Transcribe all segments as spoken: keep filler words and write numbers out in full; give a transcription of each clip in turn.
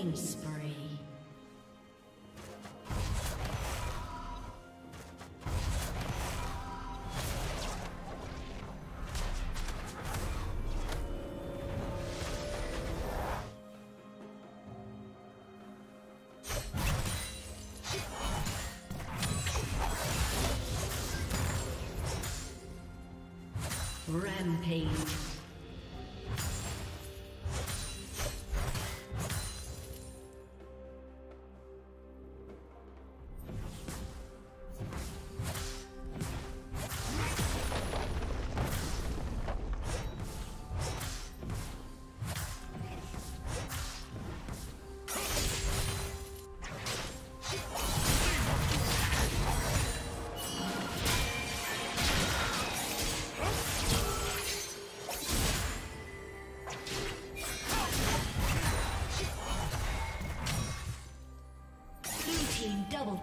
Killing spree. Rampage.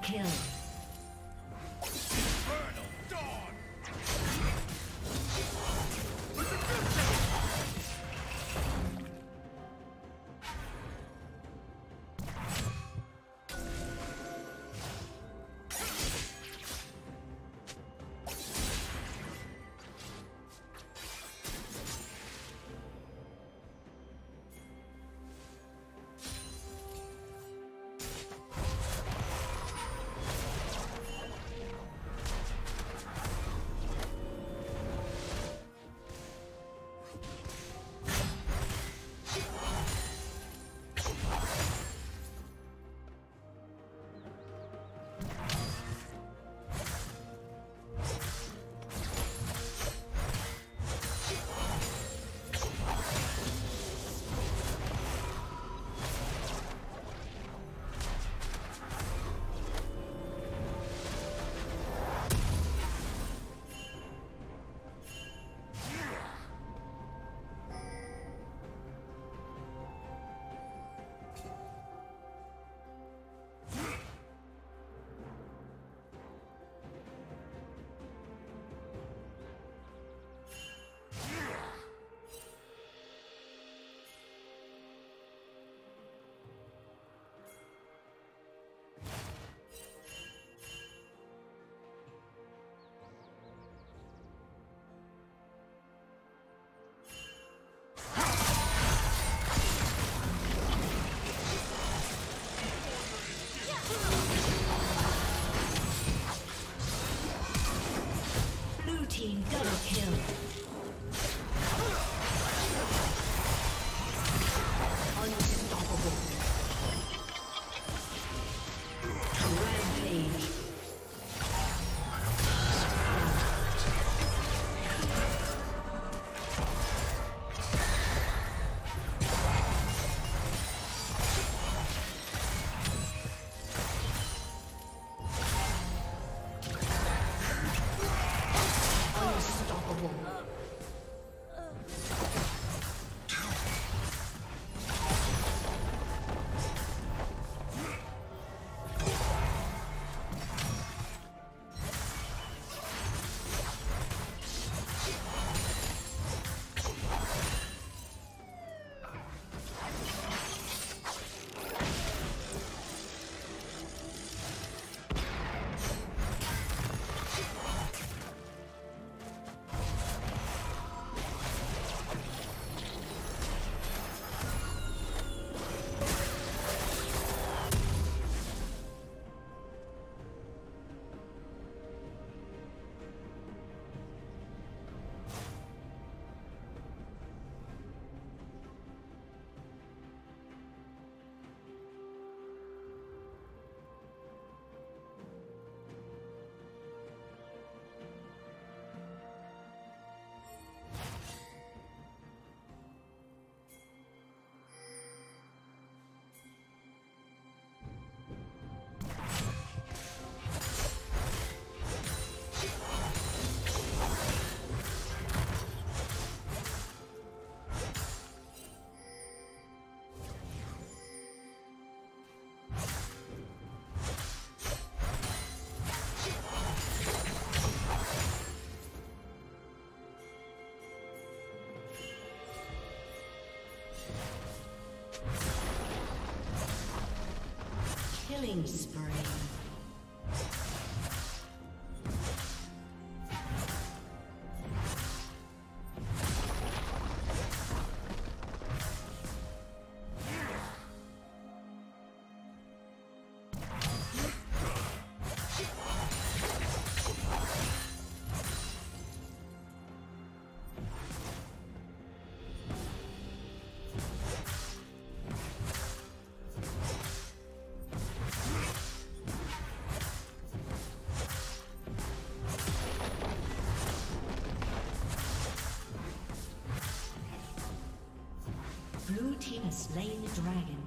Kill. Blue team has slain the dragon.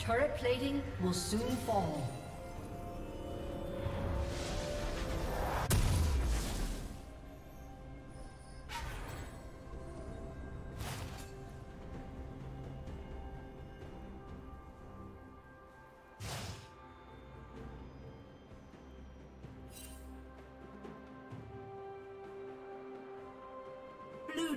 Turret plating will soon fall. Blue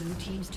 Blue team's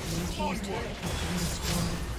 Team's turret has been destroyed.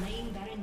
slain Baron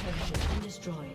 turret has been destroyed.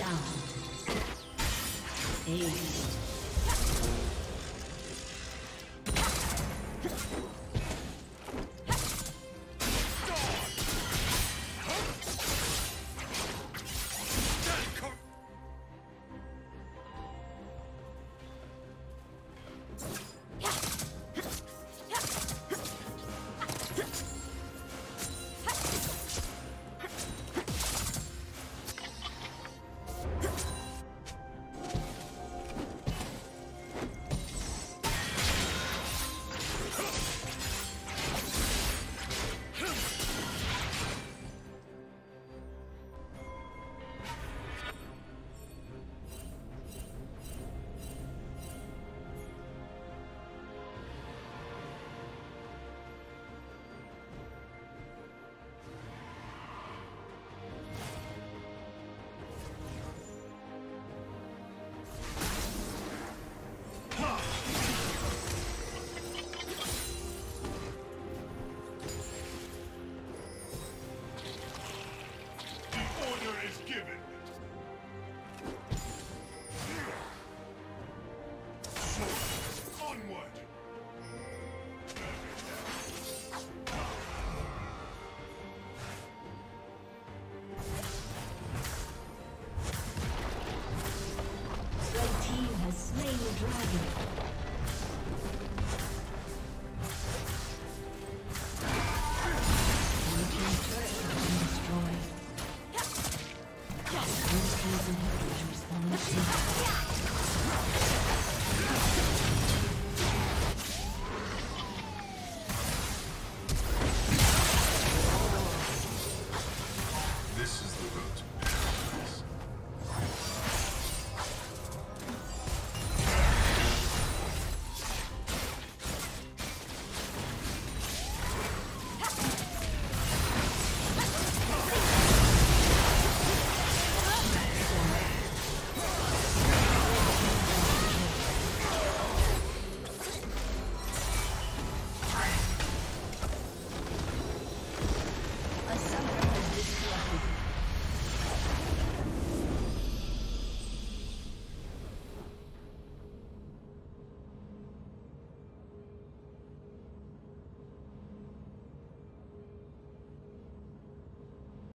down. Eight. This is the route.